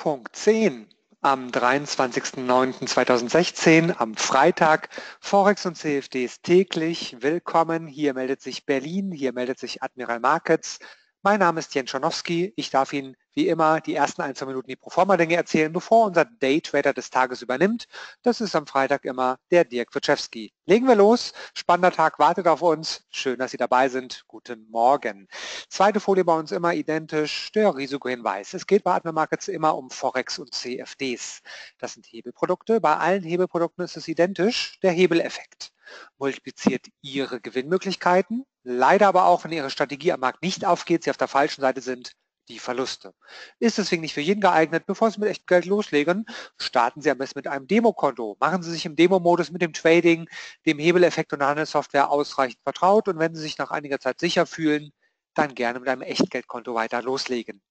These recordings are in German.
Punkt 10 am 23.09.2016 am Freitag. Forex und CFDs täglich. Willkommen. Hier meldet sich Berlin, hier meldet sich Admiral Markets. Mein Name ist Jens Scharnowski. Ich darf Ihnen wie immer die ersten 1-2 Minuten die Proforma-Dinge erzählen, bevor unser Daytrader des Tages übernimmt. Das ist am Freitag immer der Dirk Wojciechowski. Legen wir los. Spannender Tag wartet auf uns. Schön, dass Sie dabei sind. Guten Morgen. Zweite Folie bei uns immer identisch. Der Risikohinweis. Es geht bei Admiral Markets immer um Forex und CFDs. Das sind Hebelprodukte. Bei allen Hebelprodukten ist es identisch. Der Hebeleffekt multipliziert Ihre Gewinnmöglichkeiten. Leider aber auch, wenn Ihre Strategie am Markt nicht aufgeht, Sie auf der falschen Seite sind, die Verluste. Ist deswegen nicht für jeden geeignet. Bevor Sie mit echtem Geld loslegen, starten Sie am besten mit einem Demokonto. Machen Sie sich im Demo-Modus mit dem Trading, dem Hebeleffekt und der Handelssoftware ausreichend vertraut. Und wenn Sie sich nach einiger Zeit sicher fühlen, dann gerne mit einem Echtgeldkonto weiter loslegen.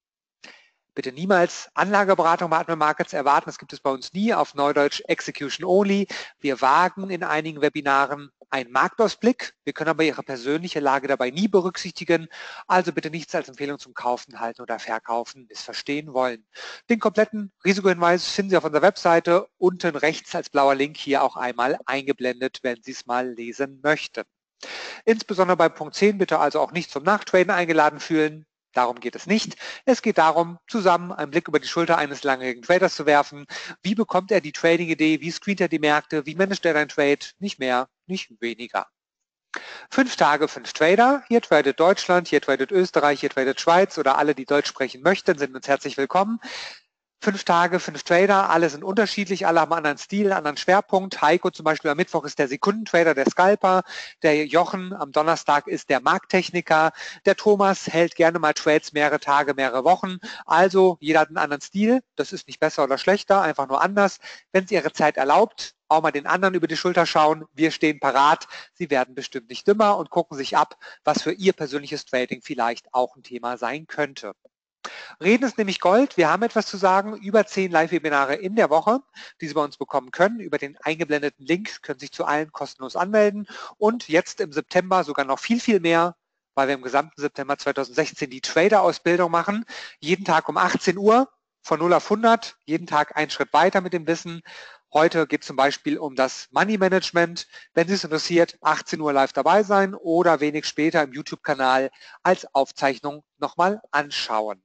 Bitte niemals Anlageberatung bei Admiral Markets erwarten. Das gibt es bei uns nie. Auf Neudeutsch Execution Only. Wir wagen in einigen Webinaren einen Marktausblick. Wir können aber Ihre persönliche Lage dabei nie berücksichtigen. Also bitte nichts als Empfehlung zum Kaufen, Halten oder Verkaufen missverstehen wollen. Den kompletten Risikohinweis finden Sie auf unserer Webseite. Unten rechts als blauer Link hier auch einmal eingeblendet, wenn Sie es mal lesen möchten. Insbesondere bei Punkt 10 bitte also auch nicht zum Nachtraden eingeladen fühlen. Darum geht es nicht. Es geht darum, zusammen einen Blick über die Schulter eines langjährigen Traders zu werfen. Wie bekommt er die Trading-Idee? Wie screent er die Märkte? Wie managt er einen Trade? Nicht mehr, nicht weniger. 5 Tage, 5 Trader. Hier tradet Deutschland, hier tradet Österreich, hier tradet Schweiz oder alle, die Deutsch sprechen möchten, sind uns herzlich willkommen. 5 Tage, 5 Trader, alle sind unterschiedlich, alle haben einen anderen Stil, einen anderen Schwerpunkt. Heiko zum Beispiel am Mittwoch ist der Sekundentrader, der Scalper. Der Jochen am Donnerstag ist der Markttechniker. Der Thomas hält gerne mal Trades mehrere Tage, mehrere Wochen. Also jeder hat einen anderen Stil. Das ist nicht besser oder schlechter, einfach nur anders. Wenn es Ihre Zeit erlaubt, auch mal den anderen über die Schulter schauen. Wir stehen parat. Sie werden bestimmt nicht dümmer und gucken sich ab, was für Ihr persönliches Trading vielleicht auch ein Thema sein könnte. Reden ist nämlich Gold. Wir haben etwas zu sagen. Über 10 Live-Webinare in der Woche, die Sie bei uns bekommen können. Über den eingeblendeten Link können Sie sich zu allen kostenlos anmelden. Und jetzt im September sogar noch viel, viel mehr, weil wir im gesamten September 2016 die Trader-Ausbildung machen. Jeden Tag um 18 Uhr von 0 auf 100. Jeden Tag einen Schritt weiter mit dem Wissen. Heute geht es zum Beispiel um das Money Management. Wenn Sie es interessiert, 18 Uhr live dabei sein oder wenig später im YouTube-Kanal als Aufzeichnung nochmal anschauen.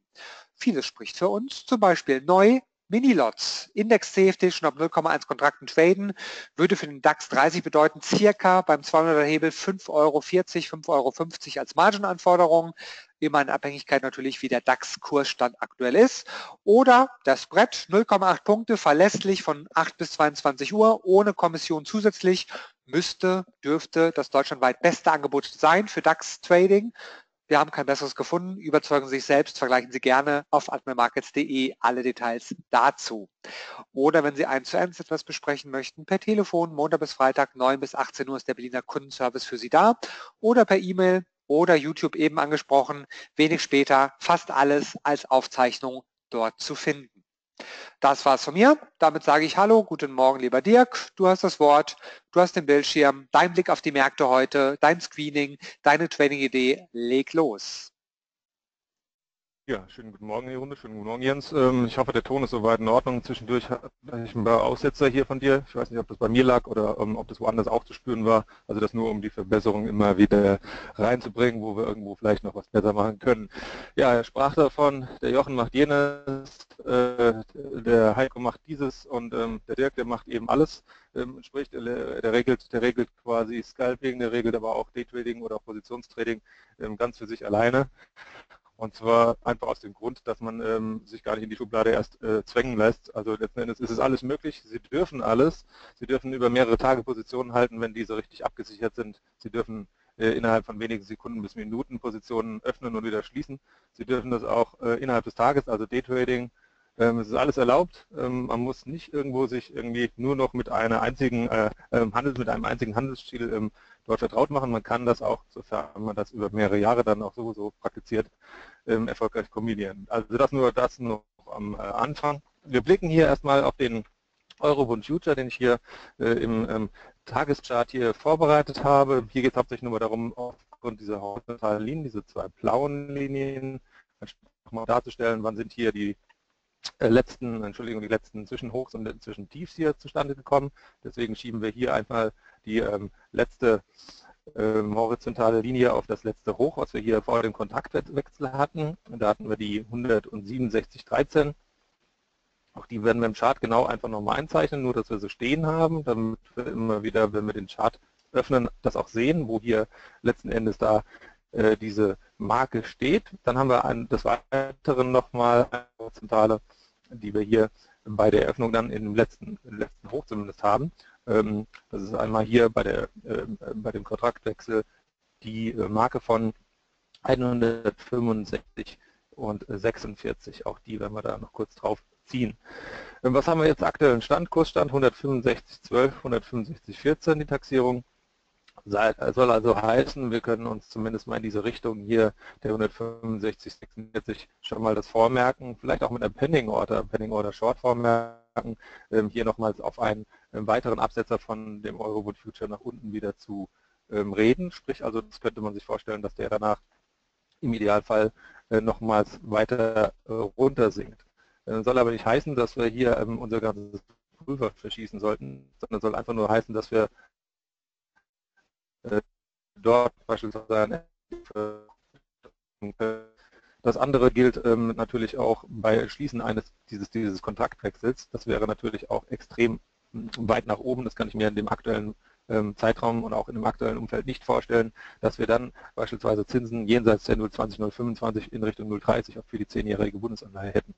Vieles spricht für uns, zum Beispiel neu Mini-Lots, Index-CFD schon ab 0,1 Kontrakten traden, würde für den DAX30 bedeuten, circa beim 200er Hebel 5,40 Euro, 5,50 Euro als Marginanforderung, immer in Abhängigkeit natürlich, wie der DAX-Kursstand aktuell ist. Oder das Spread, 0,8 Punkte, verlässlich von 8 bis 22 Uhr, ohne Kommission zusätzlich, dürfte das deutschlandweit beste Angebot sein für DAX-Trading. Wir haben kein besseres gefunden. Überzeugen Sie sich selbst. Vergleichen Sie gerne auf admiralmarkets.de alle Details dazu. Oder wenn Sie 1:1 etwas besprechen möchten, per Telefon, Montag bis Freitag, 9 bis 18 Uhr ist der Berliner Kundenservice für Sie da. Oder per E-Mail oder YouTube eben angesprochen. Wenig später fast alles als Aufzeichnung dort zu finden. Das war's von mir. Damit sage ich Hallo, guten Morgen, lieber Dirk. Du hast das Wort, du hast den Bildschirm, dein Blick auf die Märkte heute, dein Screening, deine Trading-Idee. Leg los. Ja, schönen guten Morgen in die Runde, schönen guten Morgen, Jens. Ich hoffe, der Ton ist soweit in Ordnung. Zwischendurch habe ich ein paar Aussetzer hier von dir. Ich weiß nicht, ob das bei mir lag oder ob das woanders auch zu spüren war. Also das nur, um die Verbesserung immer wieder reinzubringen, wo wir irgendwo vielleicht noch was besser machen können. Ja, er sprach davon, der Jochen macht jenes, der Heiko macht dieses und der Dirk, der macht eben alles. Sprich, der regelt quasi Scalping, der regelt aber auch Daytrading oder auch Positionstrading ganz für sich alleine. Und zwar einfach aus dem Grund, dass man sich gar nicht in die Schublade erst zwängen lässt. Also letzten Endes ist es alles möglich. Sie dürfen alles. Sie dürfen über mehrere Tage Positionen halten, wenn diese richtig abgesichert sind. Sie dürfen innerhalb von wenigen Sekunden bis Minuten Positionen öffnen und wieder schließen. Sie dürfen das auch innerhalb des Tages, also Daytrading. Es ist alles erlaubt. Man muss nicht irgendwo sich irgendwie nur noch mit einer einzigen einem einzigen Handelsstil dort vertraut machen. Man kann das auch, sofern man das über mehrere Jahre dann auch sowieso praktiziert, erfolgreich kombinieren. Also das nur am Anfang. Wir blicken hier erstmal auf den Euro-Bund-Future, den ich hier im Tageschart hier vorbereitet habe. Hier geht es hauptsächlich nur darum, aufgrund dieser horizontalen Linien, diese 2 blauen Linien, nochmal darzustellen, wann sind hier die die letzten Zwischenhochs und Zwischentiefs hier zustande gekommen. Deswegen schieben wir hier einmal die letzte horizontale Linie auf das letzte Hoch, was wir hier vor dem Kontraktwechsel hatten. Und da hatten wir die 167,13. Auch die werden wir im Chart genau einfach nochmal einzeichnen, nur dass wir so stehen haben, damit wir immer wieder, wenn wir den Chart öffnen, das auch sehen, wo hier letzten Endes da diese Marke steht. Dann haben wir des Weiteren nochmal eine horizontale, die wir hier bei der Eröffnung dann im letzten Hoch zumindest haben. Das ist einmal hier bei dem Kontraktwechsel die Marke von 165,46. Auch die werden wir da noch kurz drauf ziehen. Was haben wir jetzt aktuellen Stand? Kursstand 165,12, 165,14 die Taxierung. Soll also heißen, wir können uns zumindest mal in diese Richtung hier der 165,46 schon mal das vormerken, vielleicht auch mit einem Pending Order Short vormerken, hier nochmals auf einen weiteren Absetzer von dem Euro-Bund-Future nach unten wieder zu reden. Sprich, also das könnte man sich vorstellen, dass der danach im Idealfall nochmals weiter runter sinkt. Soll aber nicht heißen, dass wir hier unser ganzes Pulver verschießen sollten, sondern soll einfach nur heißen, dass wir dort beispielsweise das andere gilt natürlich auch bei Schließen eines dieses Kontraktwechsels. Das wäre natürlich auch extrem weit nach oben. Das kann ich mir in dem aktuellen Zeitraum und auch in dem aktuellen Umfeld nicht vorstellen, dass wir dann beispielsweise Zinsen jenseits der 0,20, 0,25 in Richtung 0,30 auch für die 10-jährige Bundesanleihe hätten.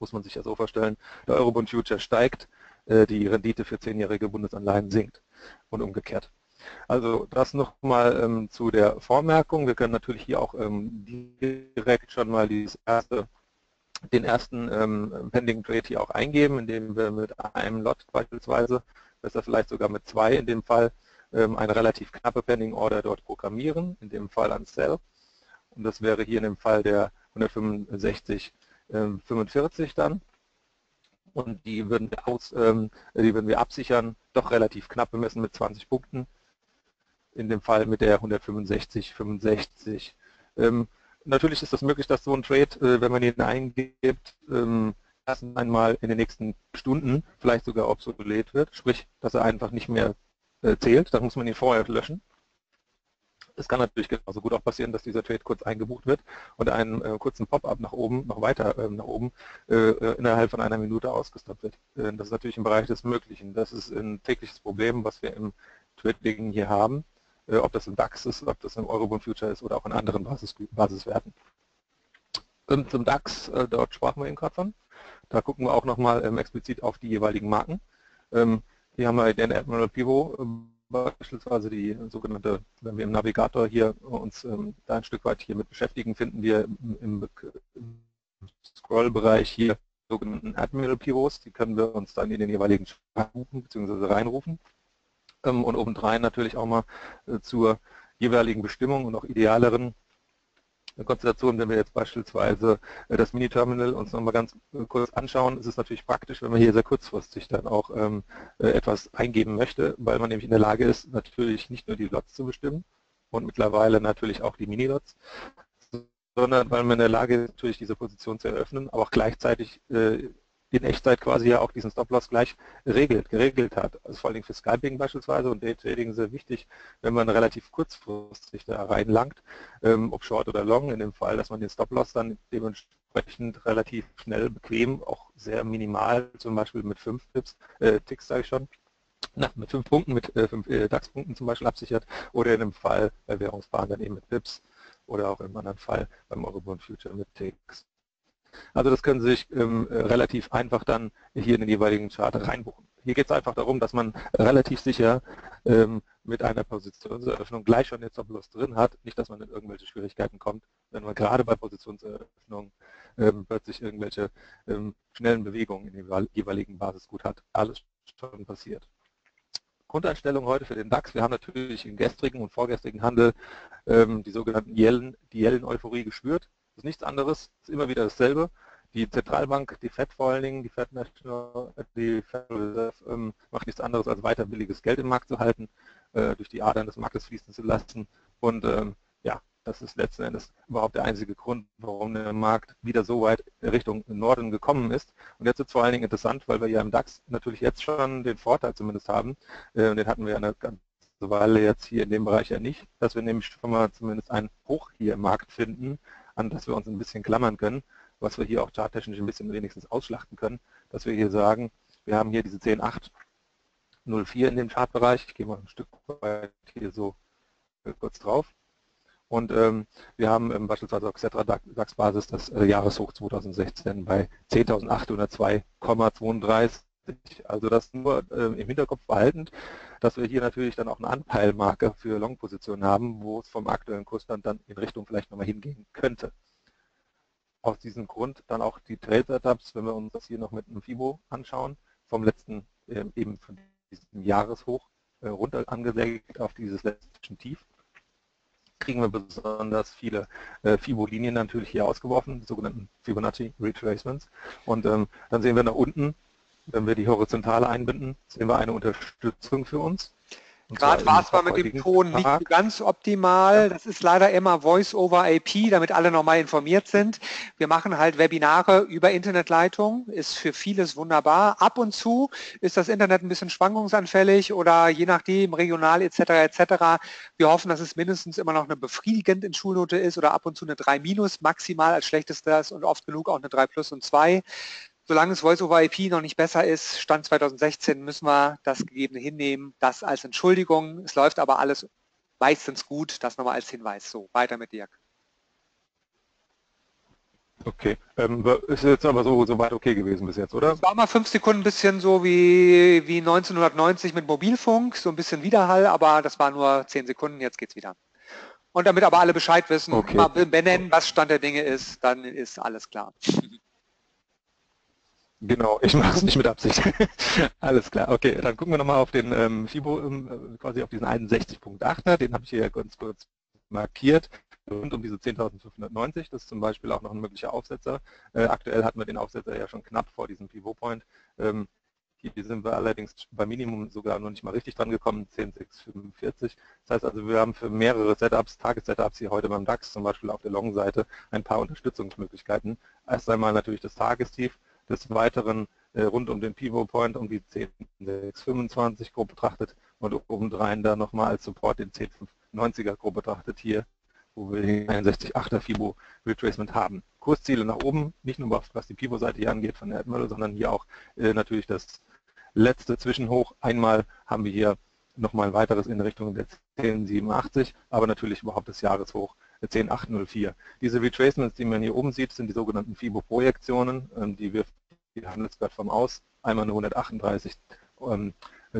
Muss man sich ja so vorstellen, der Euro-Bund-Future steigt, die Rendite für 10-jährige Bundesanleihen sinkt und umgekehrt. Also das nochmal zu der Vormerkung. Wir können natürlich hier auch direkt schon mal den ersten Pending Trade hier auch eingeben, indem wir mit einem Lot beispielsweise, besser vielleicht sogar mit zwei in dem Fall, eine relativ knappe Pending Order dort programmieren, in dem Fall an Sell. Und das wäre hier in dem Fall der 165,45 dann. Und die würden wir absichern, doch relativ knapp bemessen mit 20 Punkten. In dem Fall mit der 165,65. Natürlich ist das möglich, dass so ein Trade, wenn man ihn eingibt, erst einmal in den nächsten Stunden vielleicht sogar obsolet wird, sprich, dass er einfach nicht mehr zählt, dann muss man ihn vorher löschen. Es kann natürlich genauso gut auch passieren, dass dieser Trade kurz eingebucht wird und einen kurzen Pop-up nach oben, innerhalb von einer Minute ausgestoppt wird. Das ist natürlich im Bereich des Möglichen. Das ist ein tägliches Problem, was wir im Trading hier haben, ob das im DAX ist, ob das im Euro-Bund-Future ist oder auch in anderen Basiswerten. Zum DAX, dort sprachen wir eben gerade von. Da gucken wir auch nochmal explizit auf die jeweiligen Marken. Hier haben wir den Admiral Pivot, beispielsweise die sogenannte, wenn wir im Navigator hier uns da ein Stück weit hier mit beschäftigen, finden wir im Scrollbereich hier sogenannten Admiral Pivots, die können wir uns dann in den jeweiligen Chart buchen bzw. reinrufen und obendrein natürlich auch mal zur jeweiligen Bestimmung und auch idealeren Konstellation, wenn wir jetzt beispielsweise das Mini-Terminal uns nochmal ganz kurz anschauen, ist es natürlich praktisch, wenn man hier sehr kurzfristig dann auch etwas eingeben möchte, weil man nämlich in der Lage ist, natürlich nicht nur die Lots zu bestimmen und mittlerweile natürlich auch die Mini-Lots, sondern weil man in der Lage ist, natürlich diese Position zu eröffnen, aber auch gleichzeitig in Echtzeit quasi ja auch diesen Stop-Loss gleich geregelt hat. Also vor allem für Scalping beispielsweise und Daytrading sehr wichtig, wenn man relativ kurzfristig da reinlangt, ob Short oder Long in dem Fall, dass man den Stop-Loss dann dementsprechend relativ schnell, bequem, auch sehr minimal, zum Beispiel mit 5 DAX-Punkten zum Beispiel absichert oder in dem Fall bei Währungspaaren dann eben mit Pips oder auch im anderen Fall beim Euro-Bund-Future mit Ticks. Also das können Sie sich relativ einfach dann hier in den jeweiligen Chart reinbuchen. Hier geht es einfach darum, dass man relativ sicher mit einer Positionseröffnung gleich schon den Stop-Loss drin hat. Nicht, dass man in irgendwelche Schwierigkeiten kommt, wenn man gerade bei Positionseröffnungen plötzlich irgendwelche schnellen Bewegungen in der jeweiligen Basis gut hat. Alles schon passiert. Grundeinstellung heute für den DAX. Wir haben natürlich im gestrigen und vorgestrigen Handel die Yellen-Euphorie gespürt. Das ist nichts anderes, ist immer wieder dasselbe. Die Zentralbank, die Fed vor allen Dingen, die Federal Reserve macht nichts anderes, als weiter billiges Geld im Markt zu halten, durch die Adern des Marktes fließen zu lassen und ja, Das ist letzten Endes überhaupt der einzige Grund, warum der Markt wieder so weit Richtung Norden gekommen ist. Und jetzt ist vor allen Dingen interessant, weil wir ja im DAX natürlich jetzt schon den Vorteil zumindest haben, den hatten wir ja eine ganze Weile jetzt hier in dem Bereich ja nicht, dass wir nämlich schon mal zumindest ein Hoch hier im Markt finden, an das wir uns ein bisschen klammern können, was wir hier auch charttechnisch ein bisschen wenigstens ausschlachten können, dass wir hier sagen, wir haben hier diese 10,804 in dem Chartbereich. Ich gehe mal ein Stück weit hier so kurz drauf. Und wir haben beispielsweise auf Xetra DAX-Basis das Jahreshoch 2016 bei 10.802,32. Also das nur im Hinterkopf behaltend, dass wir hier natürlich dann auch eine Anpeilmarke für Long-Positionen haben, wo es vom aktuellen Kursstand dann in Richtung vielleicht nochmal hingehen könnte. Aus diesem Grund dann auch die Trade-Setups, wenn wir uns das hier noch mit einem Fibo anschauen, vom letzten, eben von diesem Jahreshoch runter angesägt auf dieses letzte Tief, kriegen wir besonders viele Fibo-Linien natürlich hier ausgeworfen, die sogenannten Fibonacci-Retracements. Und dann sehen wir nach unten, wenn wir die Horizontale einbinden, sehen wir eine Unterstützung für uns. Gerade war es mal mit dem Ton nicht ganz optimal. Das ist leider immer Voice over IP, damit alle nochmal informiert sind. Wir machen halt Webinare über Internetleitung, ist für vieles wunderbar. Ab und zu ist das Internet ein bisschen schwankungsanfällig oder je nachdem, regional etc. etc. Wir hoffen, dass es mindestens immer noch eine befriedigend in Schulnote ist oder ab und zu eine 3- maximal als schlechtestes und oft genug auch eine 3+ und 2. Solange es Voice over IP noch nicht besser ist, Stand 2016, müssen wir das Gegebene hinnehmen, das als Entschuldigung. Es läuft aber alles meistens gut, das nochmal als Hinweis. So, weiter mit Dirk. Okay, ist jetzt aber so weit okay gewesen bis jetzt, oder? Es war mal 5 Sekunden ein bisschen so wie 1990 mit Mobilfunk, so ein bisschen Widerhall, aber das war nur 10 Sekunden, jetzt geht's wieder. Und damit aber alle Bescheid wissen, okay, mal benennen, was Stand der Dinge ist, dann ist alles klar. Genau, ich mache es nicht mit Absicht. Alles klar, okay, dann gucken wir nochmal auf den Fibo, quasi auf diesen 61.8er, den habe ich hier ganz kurz markiert, rund um diese 10.590, das ist zum Beispiel auch noch ein möglicher Aufsetzer. Aktuell hatten wir den Aufsetzer ja schon knapp vor diesem Pivot-Point. Hier sind wir allerdings bei Minimum sogar noch nicht mal richtig dran gekommen, 10.645. Das heißt also, wir haben für mehrere Setups, Tages-Setups hier heute beim DAX, zum Beispiel auf der Long-Seite, ein paar Unterstützungsmöglichkeiten. Erst einmal natürlich das Tagestief, des Weiteren rund um den Pivot-Point um die 10.625 grob betrachtet und obendrein da nochmal als Support den 10.590er grob betrachtet hier, wo wir den 61.8er Fibo Retracement haben. Kursziele nach oben, nicht nur was die Pivot-Seite hier angeht von der Admiral, sondern hier auch natürlich das letzte Zwischenhoch. Einmal haben wir hier nochmal ein weiteres in Richtung der 10.87, aber natürlich überhaupt das Jahreshoch 10.804. Diese Retracements, die man hier oben sieht, sind die sogenannten Fibo-Projektionen, die wirft die Handelsplattform aus. Einmal eine 138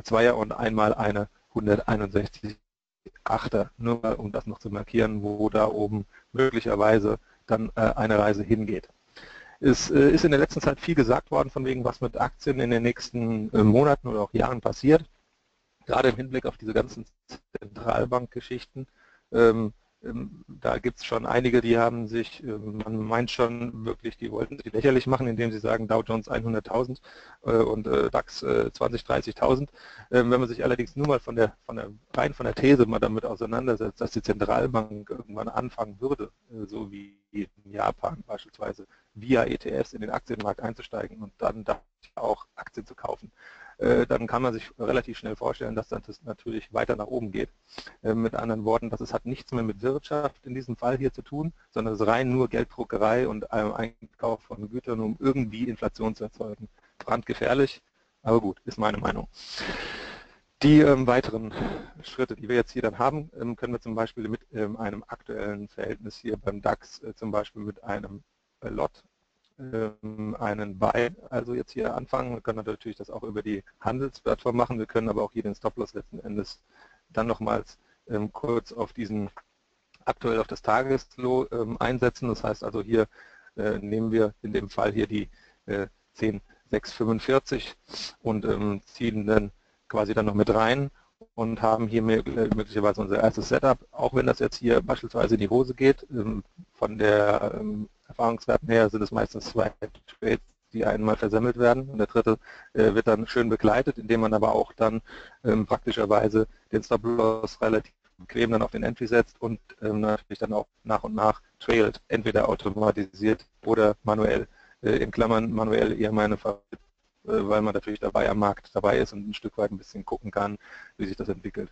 Zweier und einmal eine 161 Achter. Nur mal, um das noch zu markieren, wo da oben möglicherweise dann eine Reise hingeht. Es ist in der letzten Zeit viel gesagt worden, von wegen, was mit Aktien in den nächsten Monaten oder auch Jahren passiert. Gerade im Hinblick auf diese ganzen Zentralbankgeschichten. Da gibt es schon einige, die haben sich, man meint schon wirklich, die wollten sich lächerlich machen, indem sie sagen Dow Jones 100.000 und DAX 20.000, 30.000. Wenn man sich allerdings nur mal rein von der These mal damit auseinandersetzt, dass die Zentralbank irgendwann anfangen würde, so wie in Japan beispielsweise, via ETFs in den Aktienmarkt einzusteigen und dann da auch Aktien zu kaufen, dann kann man sich relativ schnell vorstellen, dass das natürlich weiter nach oben geht. Mit anderen Worten, das hat nichts mehr mit Wirtschaft in diesem Fall hier zu tun, sondern es ist rein nur Gelddruckerei und Einkauf von Gütern, um irgendwie Inflation zu erzeugen. Brandgefährlich, aber gut, ist meine Meinung. Die weiteren Schritte, die wir jetzt hier dann haben, können wir zum Beispiel mit einem aktuellen Verhältnis hier beim DAX, zum Beispiel mit einem Lot, einen Buy, also jetzt hier anfangen. Wir können natürlich das auch über die Handelsplattform machen, wir können aber auch hier den Stop-Loss letzten Endes dann nochmals kurz auf diesen, aktuell auf das Tageslow einsetzen. Das heißt also, hier nehmen wir in dem Fall hier die 10.645 und ziehen dann quasi dann noch mit rein und haben hier möglicherweise unser erstes Setup, auch wenn das jetzt hier beispielsweise in die Hose geht. Von der Erfahrungswerten her sind es meistens 2 Trades, die einmal versemmelt werden und der dritte wird dann schön begleitet, indem man aber auch dann praktischerweise den Stop-Loss relativ Claim dann auf den Entry setzt und natürlich dann auch nach und nach trailt, entweder automatisiert oder manuell. In Klammern manuell eher meine Favorit, weil man natürlich dabei am Markt dabei ist und ein Stück weit ein bisschen gucken kann, wie sich das entwickelt.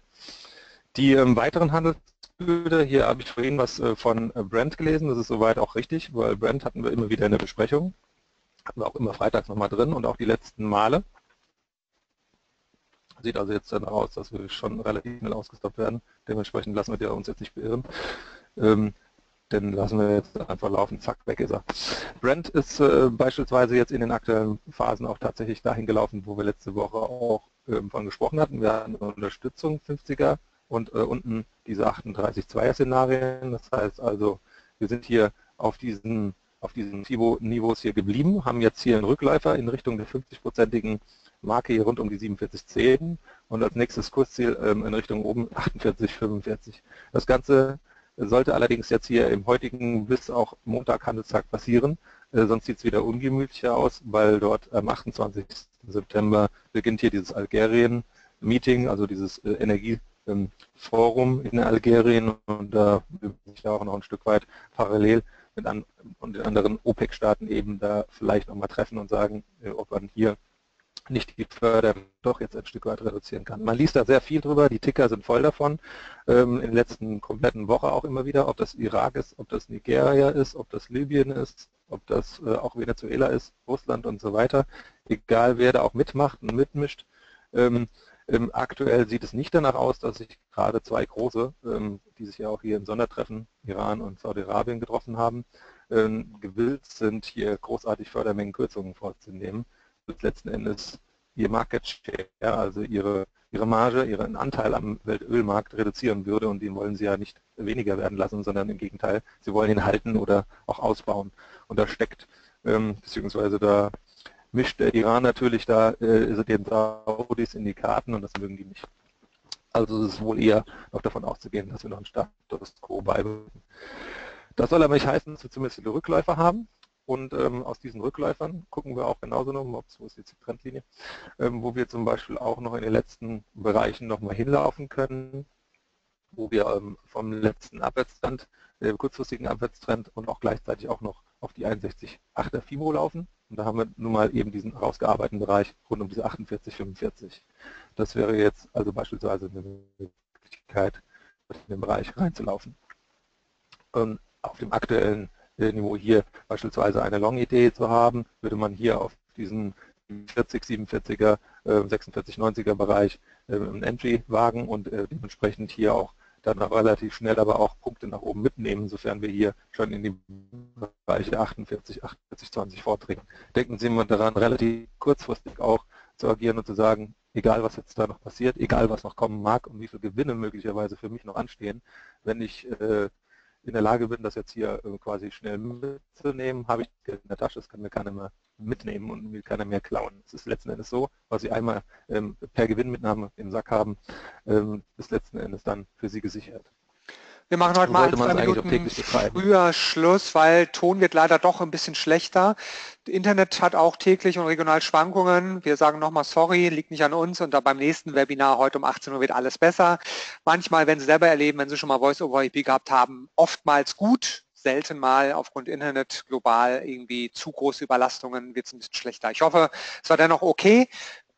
Die weiteren Handelsbücher, hier habe ich vorhin was von Brent gelesen, das ist soweit auch richtig, weil Brent hatten wir immer wieder in der Besprechung, hatten wir auch immer freitags nochmal drin und auch die letzten Male. Sieht also jetzt dann aus, dass wir schon relativ schnell ausgestoppt werden. Dementsprechend lassen wir uns jetzt nicht beirren. Dann lassen wir jetzt einfach laufen, zack, weg ist er. Brent ist beispielsweise jetzt in den aktuellen Phasen auch tatsächlich dahin gelaufen, wo wir letzte Woche auch von gesprochen hatten. Wir hatten Unterstützung 50er und unten diese 38,2er-Szenarien. Das heißt also, wir sind hier auf diesen Fibo-Niveaus hier geblieben, haben jetzt hier einen Rückläufer in Richtung der 50-prozentigen Marke hier rund um die 47,10 und als nächstes Kursziel in Richtung oben 48,45. Das Ganze sollte allerdings jetzt hier im heutigen bis auch Montag-Handelstag passieren, sonst sieht es wieder ungemütlicher aus, weil dort am 28. September beginnt hier dieses Algerien-Meeting, also dieses Energieforum in Algerien und da bin ich auch noch ein Stück weit parallel mit den anderen OPEC-Staaten eben da vielleicht nochmal treffen und sagen, ob man hier nicht die Förderung doch jetzt ein Stück weit reduzieren kann. Man liest da sehr viel drüber, die Ticker sind voll davon, in der letzten kompletten Woche auch immer wieder, ob das Irak ist, ob das Nigeria ist, ob das Libyen ist, ob das auch Venezuela ist, Russland und so weiter. Egal wer da auch mitmacht und mitmischt, aktuell sieht es nicht danach aus, dass sich gerade zwei große, die sich ja auch hier im Sondertreffen, Iran und Saudi-Arabien getroffen haben, gewillt sind, hier großartig Fördermengenkürzungen vorzunehmen. Letzten Endes ihr Market Share, also ihre Marge, ihren Anteil am Weltölmarkt reduzieren würde und den wollen sie ja nicht weniger werden lassen, sondern im Gegenteil, sie wollen ihn halten oder auch ausbauen. Und da steckt, beziehungsweise da mischt der Iran natürlich da den Saudis in die Karten und das mögen die nicht. Also es ist wohl eher noch davon auszugehen, dass wir noch einen Status Quo beibehalten. Das soll aber nicht heißen, dass wir zumindest viele Rückläufer haben. Und aus diesen Rückläufern gucken wir auch genauso noch, wo ist jetzt die Trendlinie, wo wir zum Beispiel auch noch in den letzten Bereichen nochmal hinlaufen können, wo wir vom letzten Abwärtstrend, kurzfristigen Abwärtstrend und auch gleichzeitig auch noch auf die 61,8er FIBO laufen. Und da haben wir nun mal eben diesen rausgearbeiteten Bereich rund um diese 48,45. Das wäre jetzt also beispielsweise eine Möglichkeit, in den Bereich reinzulaufen. Auf dem aktuellen Niveau hier beispielsweise eine Long-Idee zu haben, würde man hier auf diesen 40, 47er, 46, 90er Bereich einen Entry wagen und dementsprechend hier auch dann relativ schnell aber auch Punkte nach oben mitnehmen, sofern wir hier schon in die Bereiche 48, 48, 20 vordringen. Denken Sie mal daran, relativ kurzfristig auch zu agieren und zu sagen, egal was jetzt da noch passiert, egal was noch kommen mag und wie viele Gewinne möglicherweise für mich noch anstehen, wenn ich in der Lage bin, das jetzt hier quasi schnell mitzunehmen, habe ich das Geld in der Tasche, das kann mir keiner mehr mitnehmen und mir keiner mehr klauen. Es ist letzten Endes so, was Sie einmal per Gewinnmitnahme im Sack haben, ist letzten Endes dann für Sie gesichert. Wir machen heute mal 2 Minuten früher Schluss, weil Ton wird leider doch ein bisschen schlechter. Internet hat auch täglich und regional Schwankungen. Wir sagen nochmal sorry, liegt nicht an uns und da beim nächsten Webinar heute um 18 Uhr wird alles besser. Manchmal, wenn Sie selber erleben, wenn Sie schon mal Voice over IP gehabt haben, oftmals gut, selten mal aufgrund Internet global irgendwie zu große Überlastungen wird es ein bisschen schlechter. Ich hoffe, es war dennoch okay.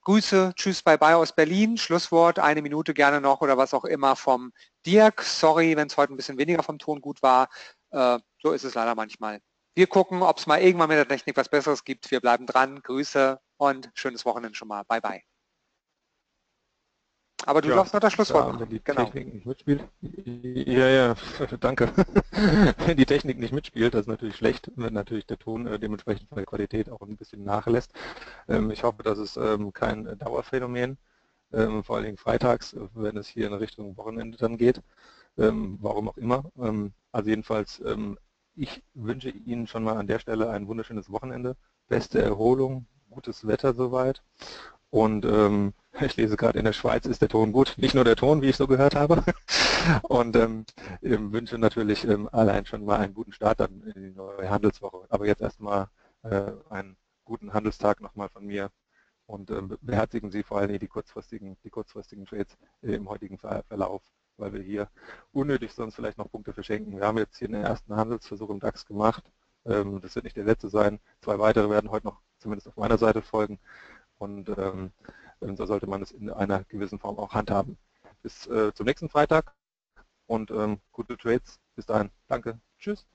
Grüße, tschüss, bye-bye aus Berlin. Schlusswort, 1 Minute gerne noch oder was auch immer vom Dirk. Sorry, wenn es heute ein bisschen weniger vom Ton gut war. So ist es leider manchmal. Wir gucken, ob es mal irgendwann mit der Technik was Besseres gibt. Wir bleiben dran. Grüße und schönes Wochenende schon mal. Bye-bye. Aber du darfst noch das Schlusswort machen. Wenn die Technik nicht mitspielt. Ja, danke. Wenn die Technik nicht mitspielt, das ist natürlich schlecht, wenn natürlich der Ton dementsprechend von der Qualität auch ein bisschen nachlässt. Ich hoffe, das ist kein Dauerphänomen, vor allen Dingen freitags, wenn es hier in Richtung Wochenende dann geht, warum auch immer. Also jedenfalls, ich wünsche Ihnen schon mal an der Stelle ein wunderschönes Wochenende, beste Erholung, gutes Wetter soweit. Und ich lese gerade, in der Schweiz ist der Ton gut, nicht nur der Ton, wie ich so gehört habe. Und wünsche natürlich allein schon mal einen guten Start dann in die neue Handelswoche. Aber jetzt erstmal einen guten Handelstag nochmal von mir und beherzigen Sie vor allem die kurzfristigen Trades im heutigen Verlauf weil wir hier unnötig sonst vielleicht noch Punkte verschenken. Wir haben jetzt hier den ersten Handelsversuch im DAX gemacht. Das wird nicht der letzte sein. 2 weitere werden heute noch zumindest auf meiner Seite folgen. Und so sollte man es in einer gewissen Form auch handhaben. Bis zum nächsten Freitag und gute Trades. Bis dahin. Danke. Tschüss.